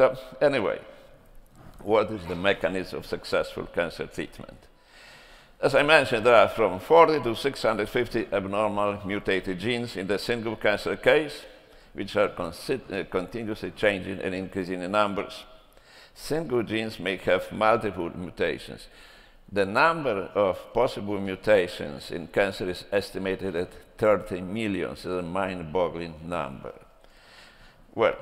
So anyway, what is the mechanism of successful cancer treatment? As I mentioned, there are from 40 to 650 abnormal mutated genes in the single cancer case, which are continuously changing and increasing in numbers. Single genes may have multiple mutations. The number of possible mutations in cancer is estimated at 30 million, so a mind-boggling number. Well,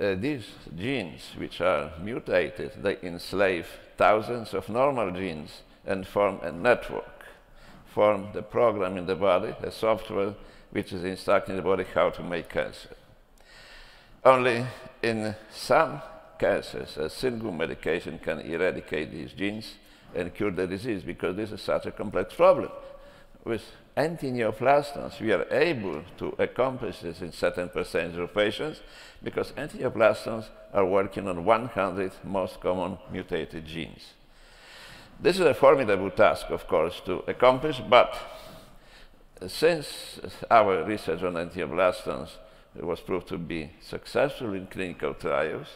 these genes, which are mutated, they enslave thousands of normal genes and form a network, form the program in the body, a software which is instructing the body how to make cancer. Only in some cancers, a single medication can eradicate these genes and cure the disease, because this is such a complex problem. With antineoplastons, we are able to accomplish this in certain percentage of patients, because antineoplastons are working on 100 most common mutated genes. This is a formidable task, of course, to accomplish, but since our research on antineoplastons was proved to be successful in clinical trials,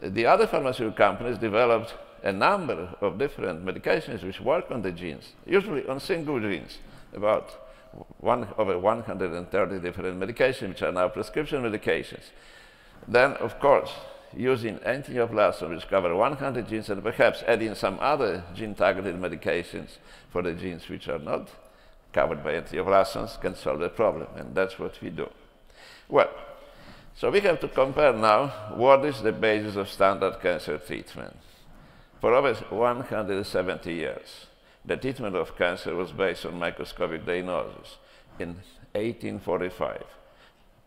the other pharmaceutical companies developed a number of different medications which work on the genes, usually on single genes, about over 130 different medications, which are now prescription medications. Then, of course, using antineoplaston, which cover 100 genes, and perhaps adding some other gene-targeted medications for the genes which are not covered by antineoplastons, can solve the problem, and that's what we do. Well, so we have to compare now what is the basis of standard cancer treatment. For over 170 years, the treatment of cancer was based on microscopic diagnosis. In 1845,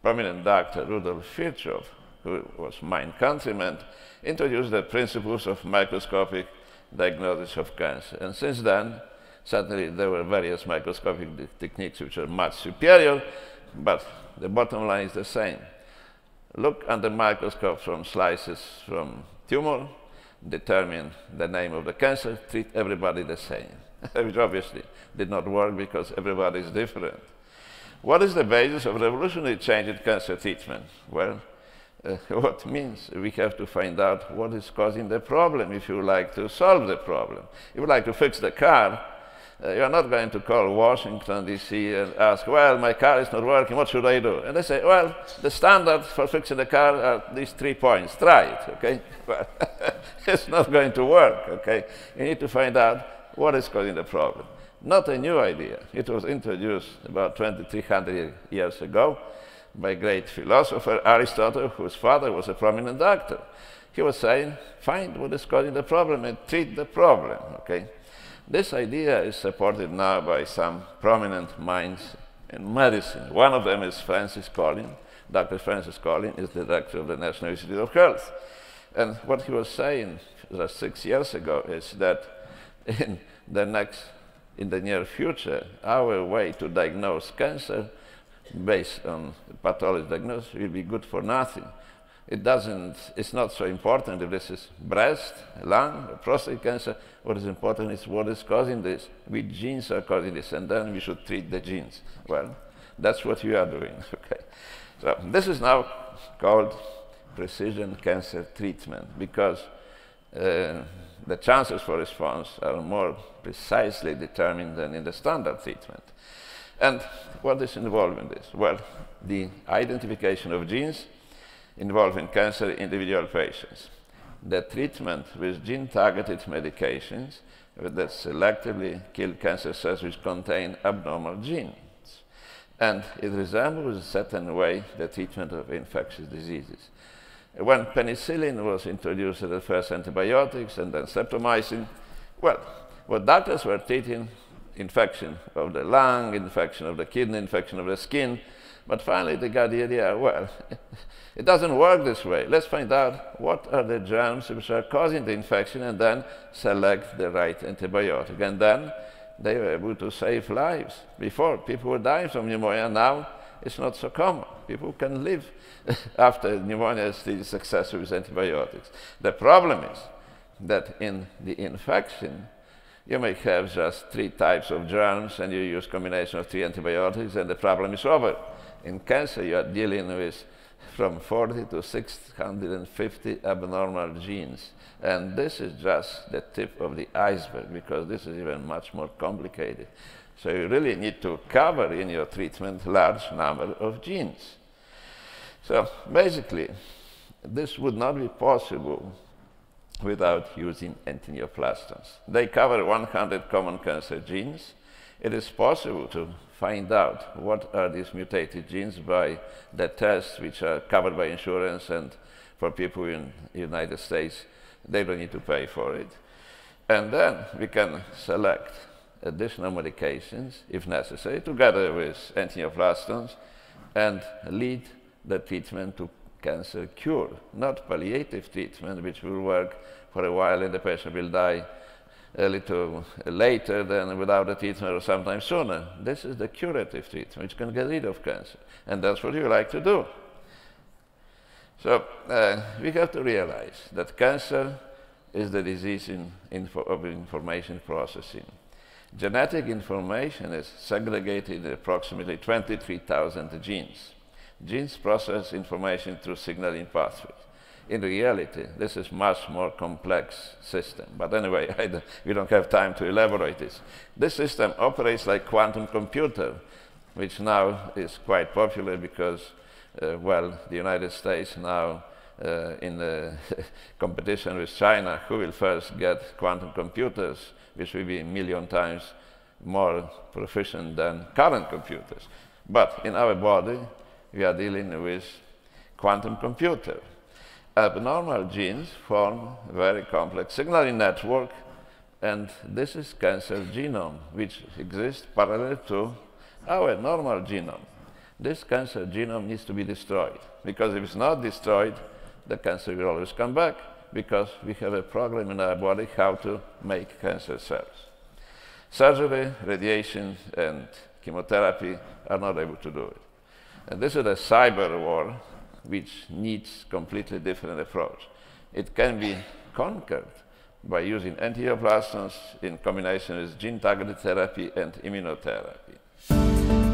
prominent doctor Rudolf Virchow, who was my countryman, introduced the principles of microscopic diagnosis of cancer. And since then, certainly there were various microscopic techniques which are much superior, but the bottom line is the same. Look under microscope from slices from tumor, determine the name of the cancer, treat everybody the same, which obviously did not work because everybody is different. What is the basis of revolutionary change in cancer treatment? Well, what means we have to find out what is causing the problem if you like to solve the problem. If you like to fix the car, you're not going to call Washington, D.C. and ask, well, my car is not working, what should I do? And they say, well, the standards for fixing the car are these 3 points. Try it, okay? Well, it's not going to work, okay? You need to find out what is causing the problem. Not a new idea. It was introduced about 2,300 years ago by great philosopher Aristotle, whose father was a prominent doctor. He was saying, find what is causing the problem and treat the problem, okay? This idea is supported now by some prominent minds in medicine. One of them is Francis Collins. Dr. Francis Collins is the director of the National Institute of Health. And what he was saying just 6 years ago is that in the near future, our way to diagnose cancer based on pathology diagnosis will be good for nothing. It's not so important if this is breast, lung, or prostate cancer. What is important is what is causing this, which genes are causing this, and then we should treat the genes. Well, that's what we are doing, okay? So this is now called precision cancer treatment, because the chances for response are more precisely determined than in the standard treatment. And what is involved in this? Well, the identification of genes involving cancer in individual patients, the treatment with gene-targeted medications that selectively kill cancer cells which contain abnormal genes. And it resembles a certain way the treatment of infectious diseases. When penicillin was introduced as the first antibiotics and then streptomycin, well, what doctors were treating, infection of the lung, infection of the kidney, infection of the skin, but finally they got the idea, well, it doesn't work this way. Let's find out what are the germs which are causing the infection and then select the right antibiotic. And then they were able to save lives. Before, people were dying from pneumonia. Now it's not so common. People can live after pneumonia is still successful with antibiotics. The problem is that in the infection, you may have just 3 types of germs and you use a combination of 3 antibiotics and the problem is over. In cancer, you are dealing with from 40 to 650 abnormal genes. And this is just the tip of the iceberg, because this is even much more complicated. So you really need to cover in your treatment large number of genes. So basically, this would not be possible without using antineoplastons. They cover 100 common cancer genes. It is possible to find out what are these mutated genes by the tests which are covered by insurance, and for people in the United States, they don't need to pay for it. And then we can select additional medications, if necessary, together with antineoplastons, and lead the treatment to cancer cure, not palliative treatment, which will work for a while and the patient will die a little later than without the treatment, or sometimes sooner. This is the curative treatment, which can get rid of cancer, and that's what you like to do. So we have to realize that cancer is the disease of information processing. Genetic information is segregated in approximately 23,000 genes. Genes process information through signaling pathways. In reality, this is much more complex system. But anyway, we don't have time to elaborate this. This system operates like quantum computer, which now is quite popular because, well, the United States now in the competition with China, who will first get quantum computers, which will be a million times more proficient than current computers. But in our body, we are dealing with quantum computer. Abnormal genes form a very complex signaling network, and this is cancer genome, which exists parallel to our normal genome. This cancer genome needs to be destroyed, because if it's not destroyed, the cancer will always come back, because we have a program in our body how to make cancer cells. Surgery, radiation, and chemotherapy are not able to do it. And this is a cyber war, which needs completely different approach. It can be conquered by using antineoplastons in combination with gene-targeted therapy and immunotherapy.